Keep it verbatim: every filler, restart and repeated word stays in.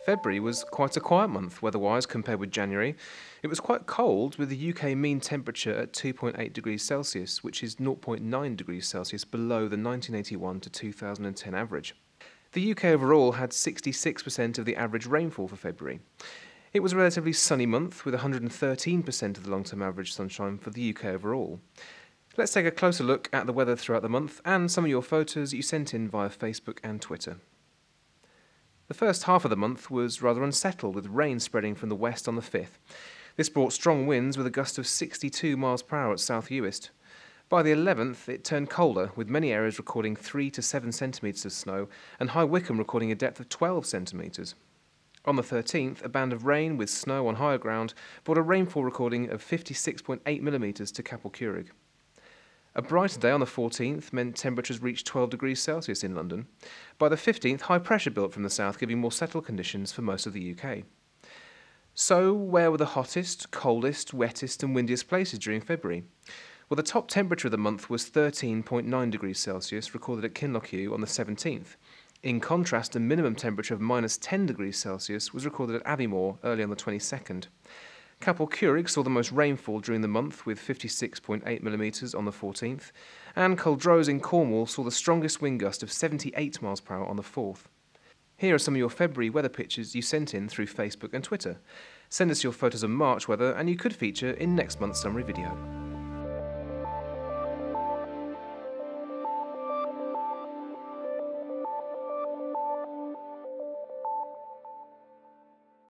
February was quite a quiet month weather-wise compared with January. It was quite cold, with the U K mean temperature at two point eight degrees Celsius, which is zero point nine degrees Celsius below the nineteen eighty-one to two thousand ten average. The U K overall had sixty-six percent of the average rainfall for February. It was a relatively sunny month, with one hundred thirteen percent of the long-term average sunshine for the U K overall. Let's take a closer look at the weather throughout the month and some of your photos you sent in via Facebook and Twitter. The first half of the month was rather unsettled, with rain spreading from the west on the fifth. This brought strong winds with a gust of sixty-two miles per hour at South Uist. By the eleventh, it turned colder, with many areas recording three to seven centimetres of snow and High Wycombe recording a depth of twelve centimetres. On the thirteenth, a band of rain with snow on higher ground brought a rainfall recording of fifty-six point eight millimetres to Capel Curig. A brighter day on the fourteenth meant temperatures reached twelve degrees Celsius in London. By the fifteenth, high pressure built from the south, giving more settled conditions for most of the U K. So, where were the hottest, coldest, wettest and windiest places during February? Well, the top temperature of the month was thirteen point nine degrees Celsius, recorded at Kinlochewe on the seventeenth. In contrast, a minimum temperature of minus ten degrees Celsius was recorded at Aviemore early on the twenty-second. Capel Curig saw the most rainfall during the month, with fifty-six point eight millimetres on the fourteenth, and Culdrose in Cornwall saw the strongest wind gust of seventy-eight miles per hour on the fourth. Here are some of your February weather pictures you sent in through Facebook and Twitter. Send us your photos of March weather and you could feature in next month's summary video.